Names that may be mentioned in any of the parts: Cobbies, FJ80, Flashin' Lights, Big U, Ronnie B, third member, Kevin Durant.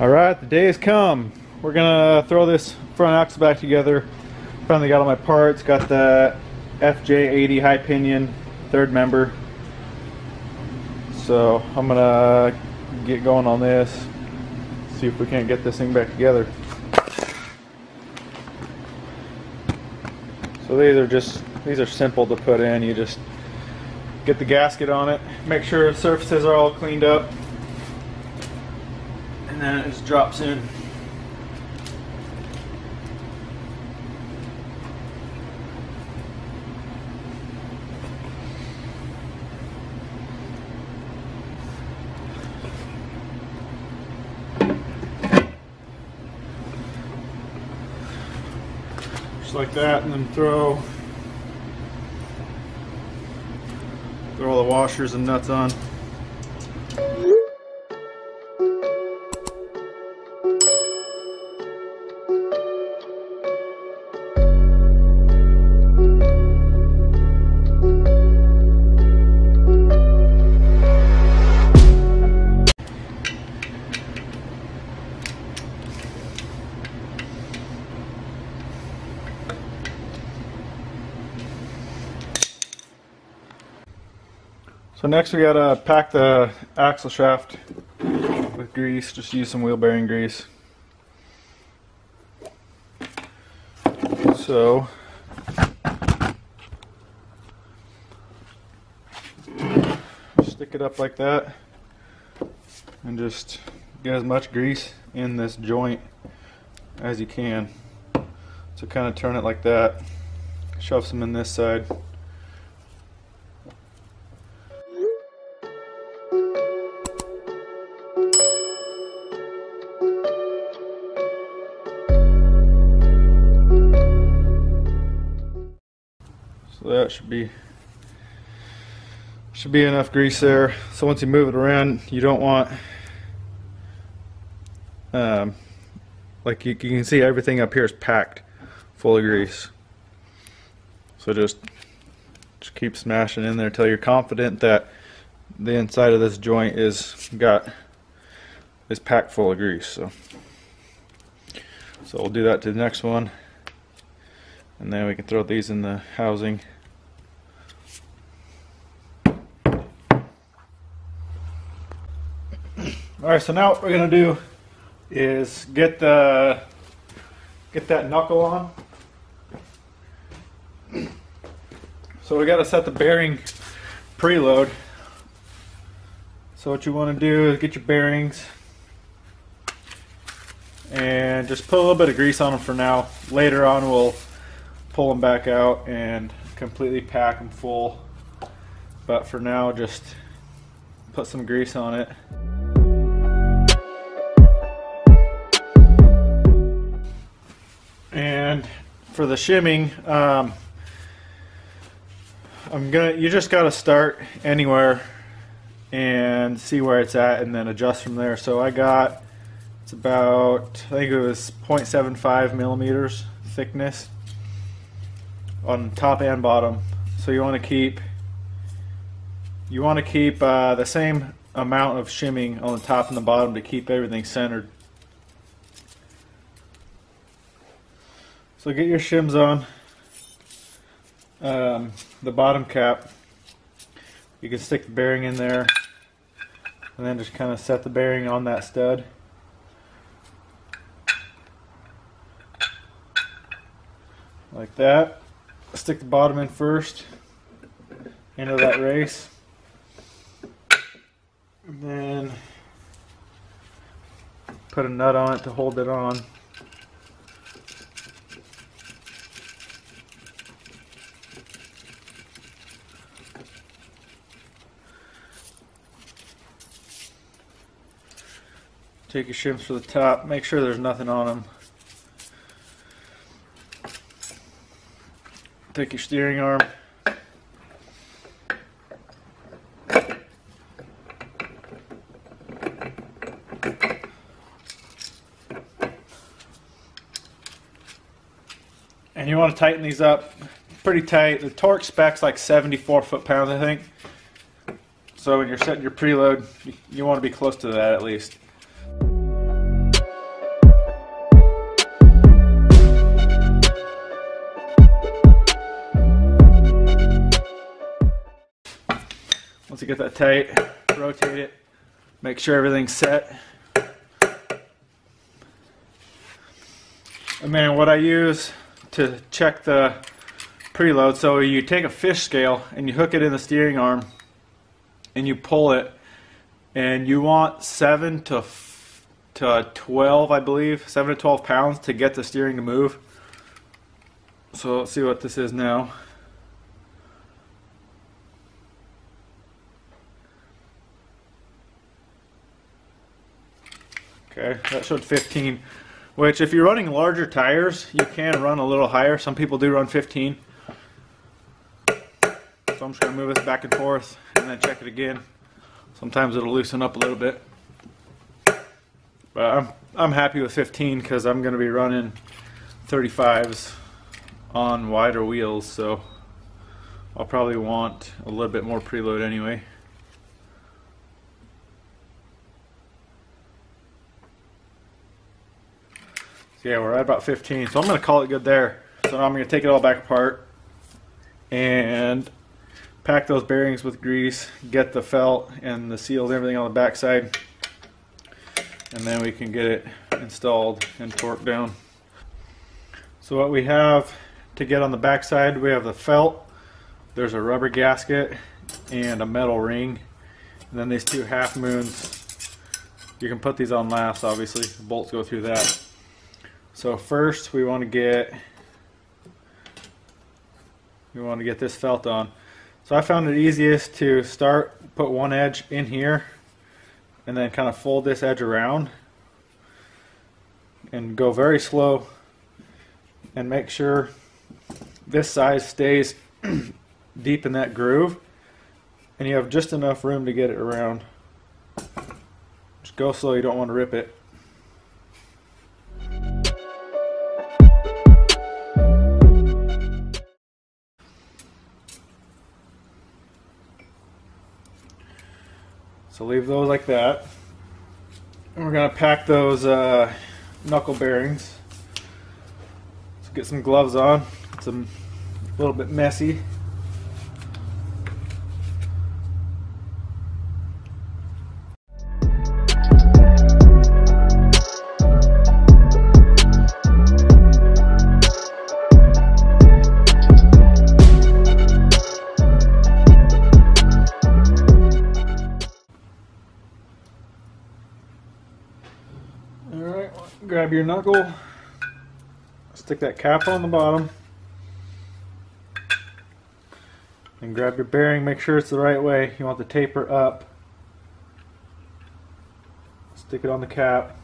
Alright, the day has come. We're gonna throw this front axle back together. Finally got all my parts. Got the FJ80 high pinion, third member. So I'm gonna get going on this. See if we can't get this thing back together. So these are simple to put in. You just get the gasket on it, make sure the surfaces are all cleaned up, and then it just drops in. Just like that, and then throw all the washers and nuts on. So next we gotta pack the axle shaft with grease, just use some wheel bearing grease. So stick it up like that and just get as much grease in this joint as you can. So kind of turn it like that, shove some in this side. So that should be enough grease there. So once you move it around, you don't want like you can see everything up here is packed full of grease. So just keep smashing in there until you're confident that the inside of this joint is packed full of grease. So we'll do that to the next one. And then we can throw these in the housing. Alright, so now what we're going to do is get that knuckle on. So we got to set the bearing preload. So what you want to do is get your bearings and just put a little bit of grease on them for now. Later on we'll pull them back out and completely pack them full, but for now just put some grease on it. And for the shimming, you just gotta start anywhere and see where it's at and then adjust from there. So it's about, I think it was 0.75 millimeters thickness on top and bottom, so you want to keep the same amount of shimming on the top and the bottom to keep everything centered. So get your shims on the bottom cap. You can stick the bearing in there and then just kind of set the bearing on that stud. Like that. Stick the bottom in first into that race, and then put a nut on it to hold it on. Take your shims for the top, make sure there's nothing on them. Take your steering arm, and you want to tighten these up pretty tight. The torque spec's like 74 foot-pounds, I think. So when you're setting your preload, you want to be close to that at least. get that tight, rotate it, make sure everything's set. And then what I use to check the preload, so you take a fish scale and you hook it in the steering arm and you pull it, and you want 7 to 12, I believe, 7 to 12 pounds to get the steering to move. So let's see what this is now. Okay, that showed 15, which if you're running larger tires, you can run a little higher. Some people do run 15. So I'm just going to move this back and forth and then check it again. Sometimes it'll loosen up a little bit. But I'm happy with 15 because I'm going to be running 35s on wider wheels, so I'll probably want a little bit more preload anyway. So yeah, we're at about 15, so I'm going to call it good there. So now I'm going to take it all back apart and pack those bearings with grease, get the felt and the seals, everything on the back side, and then we can get it installed and torqued down. So what we have to get on the back side, we have the felt, there's a rubber gasket and a metal ring, and then these two half moons. You can put these on last, obviously, the bolts go through that. So first we want to get this felt on. So I found it easiest to start, put one edge in here and then kind of fold this edge around and go very slow and make sure this side stays deep in that groove and you have just enough room to get it around. Just go slow, you don't want to rip it. So leave those like that, and we're going to pack those knuckle bearings. Let's get some gloves on. It's a little bit messy. Grab your knuckle, stick that cap on the bottom, and grab your bearing. Make sure it's the right way. You want the taper up. Stick it on the cap.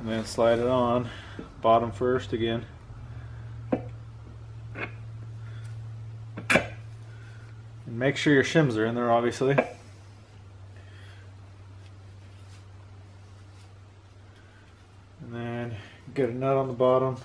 And then slide it on, bottom first again. Make sure your shims are in there, obviously. And then get a nut on the bottom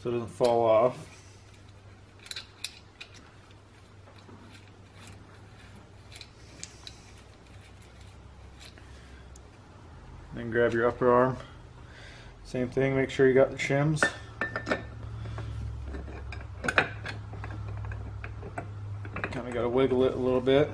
so it doesn't fall off. Then grab your upper arm. Same thing, make sure you got the shims. Got to wiggle it a little bit.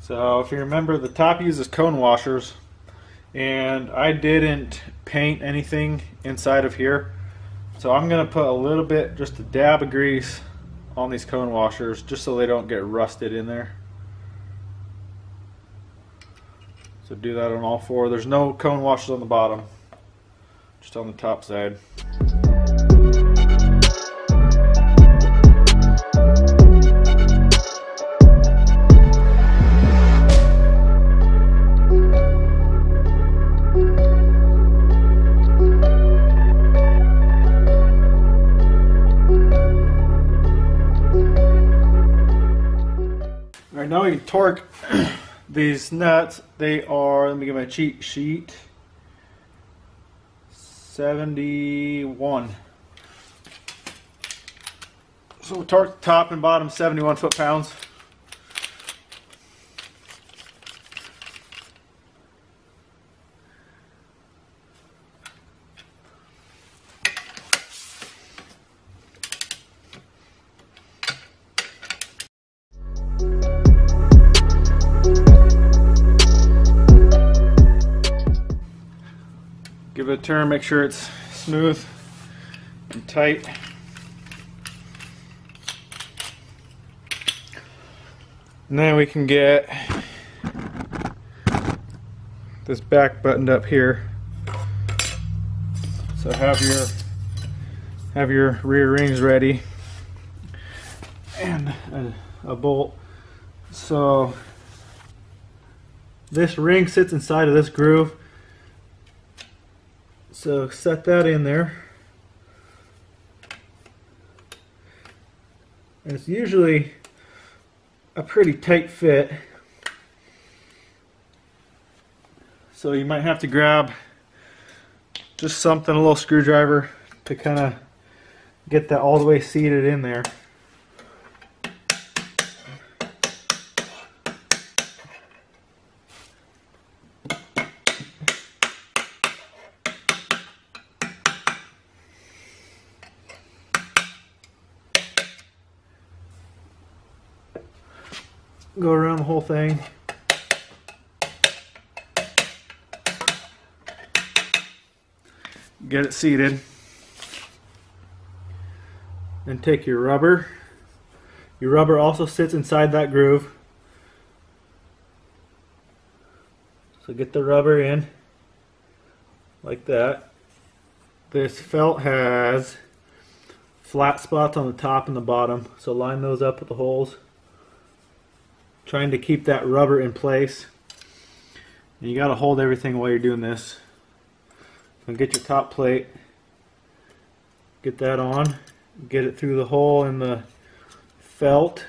So if you remember, the top uses cone washers, and I didn't paint anything inside of here. So I'm going to put a little bit, just a dab of grease on these cone washers just so they don't get rusted in there. So do that on all four. There's no cone washers on the bottom, just on the top side. All right, now we can torque these nuts. They are, let me get my cheat sheet, 71. So we'll torque top and bottom 71 foot-pounds. Give it a turn, make sure it's smooth and tight. And then we can get this back buttoned up here. So have your rear rings ready and a bolt. So this ring sits inside of this groove. So set that in there, and it's usually a pretty tight fit, so you might have to grab just something, a little screwdriver, to kind of get that all the way seated in there. Go around the whole thing. Get it seated. Then take your rubber. Your rubber also sits inside that groove. So get the rubber in like that. This felt has flat spots on the top and the bottom, so line those up with the holes. Trying to keep that rubber in place, and you got to hold everything while you're doing this. So get your top plate, get that on, get it through the hole in the felt,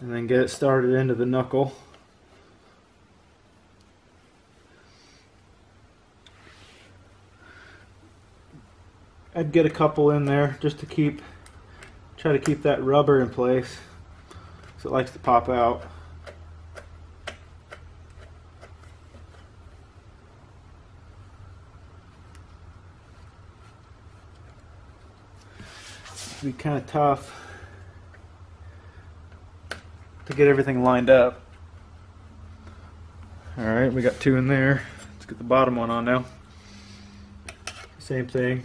and then get it started into the knuckle. I'd get a couple in there just to try to keep that rubber in place, so it likes to pop out. It'd be kind of tough to get everything lined up. Alright, we got two in there. Let's get the bottom one on now. Same thing.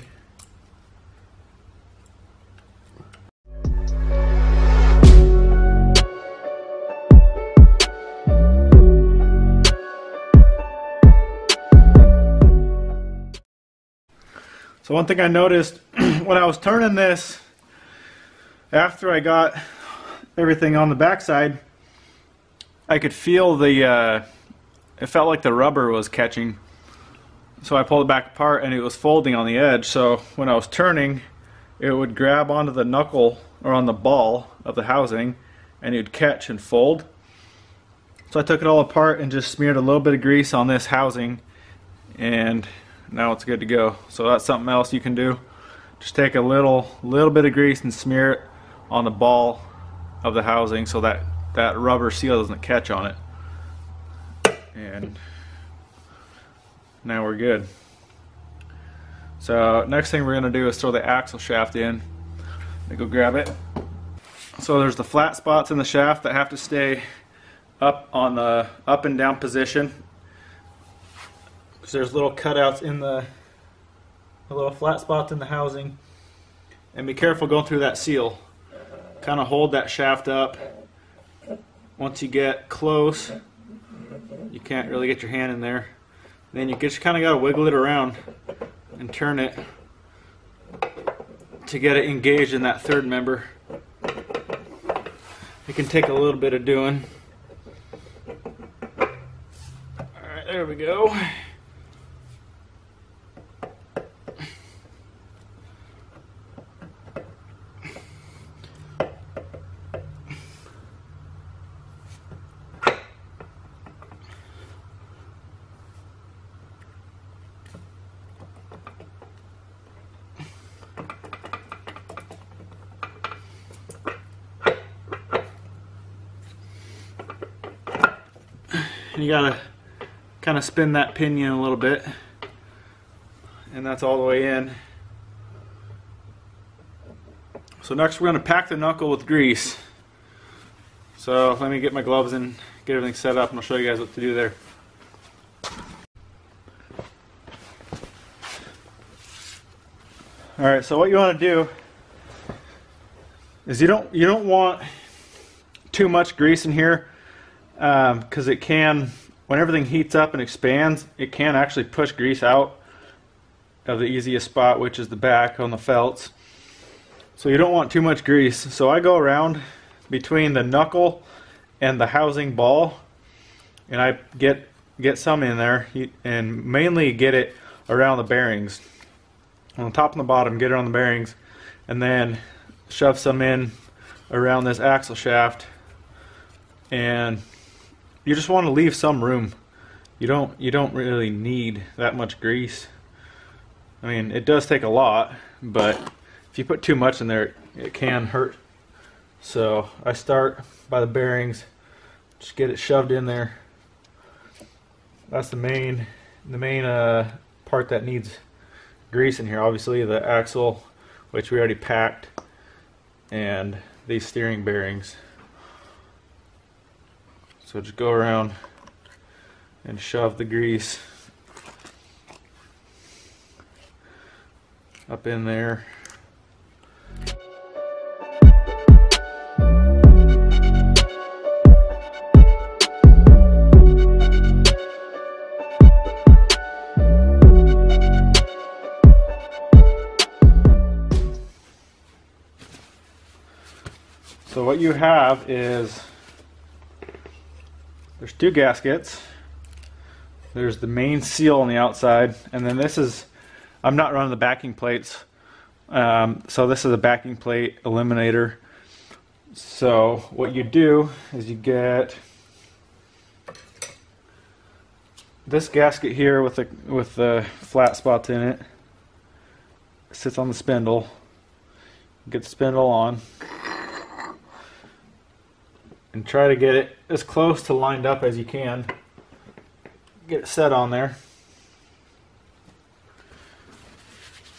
So one thing I noticed when I was turning this, after I got everything on the backside, I could feel the, it felt like the rubber was catching. So I pulled it back apart and it was folding on the edge. So when I was turning, it would grab onto the knuckle or on the ball of the housing, and it would catch and fold. So I took it all apart and just smeared a little bit of grease on this housing, and now it's good to go. So that's something else you can do. Just take a little bit of grease and smear it on the ball of the housing so that that rubber seal doesn't catch on it. And now we're good. So next thing we're going to do is throw the axle shaft in. Let me go grab it. So there's the flat spots in the shaft that have to stay up on the up and down position. There's little cutouts in the little flat spots in the housing, and be careful going through that seal. Kind of hold that shaft up. Once you get close, you can't really get your hand in there. Then you just kind of got to wiggle it around and turn it to get it engaged in that third member. It can take a little bit of doing. All right, there we go. and you gotta kind of spin that pinion a little bit, and that's all the way in. So next we're going to pack the knuckle with grease. So let me get my gloves and get everything set up, and I'll show you guys what to do there. Alright, so what you want to do is you don't want too much grease in here, because it can, when everything heats up and expands, it can actually push grease out of the easiest spot, which is the back on the felts. So you don't want too much grease. So I go around between the knuckle and the housing ball, and I get some in there, and mainly get it around the bearings. On the top and the bottom, get it on the bearings, and then shove some in around this axle shaft. And you just want to leave some room. You don't really need that much grease. I mean, it does take a lot, but if you put too much in there, it can hurt. So I start by the bearings, just get it shoved in there. That's the main part that needs grease in here. Obviously the axle, which we already packed, and these steering bearings. So just go around and shove the grease up in there. So what you have is, there's two gaskets, there's the main seal on the outside, and then this is, I'm not running the backing plates, so this is a backing plate eliminator. So what you do is you get this gasket here with the flat spots in it. It sits on the spindle. Get the spindle on, and try to get it as close to lined up as you can. Get it set on there.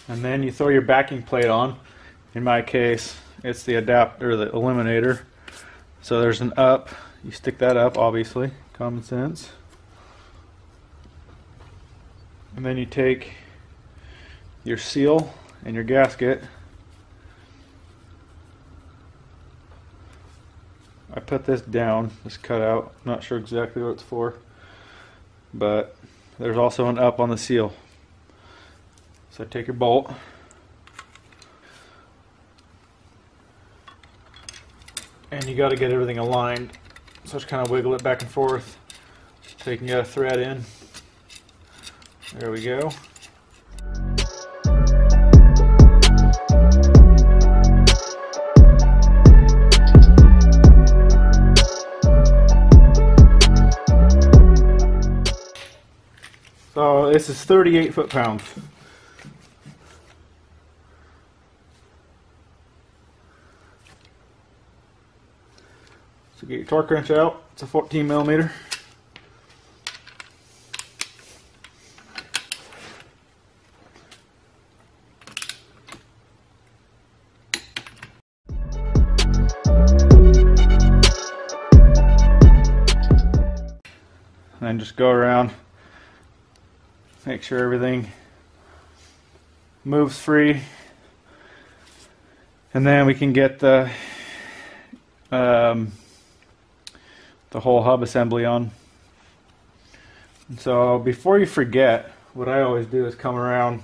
And then you throw your backing plate on. In my case, it's the adapter, or the eliminator. So there's an up. You stick that up, obviously. Common sense. And then you take your seal and your gasket. I put this down, this cutout. I'm not sure exactly what it's for, but there's also an up on the seal. So take your bolt, and you got to get everything aligned. So just kind of wiggle it back and forth, so you can get a thread in. There we go. So this is 38 foot-pounds. So get your torque wrench out. It's a 14 millimeter. And then just go around. Make sure everything moves free, and then we can get the whole hub assembly on. And so before you forget, what I always do is come around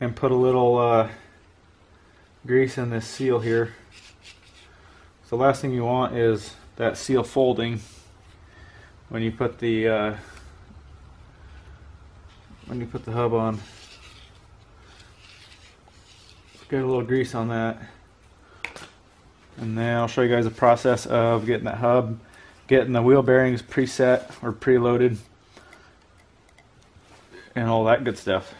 and put a little grease in this seal here. So the last thing you want is that seal folding when you put the when you put the hub on. Get a little grease on that, and then I'll show you guys the process of getting that hub, getting the wheel bearings preset or preloaded, and all that good stuff.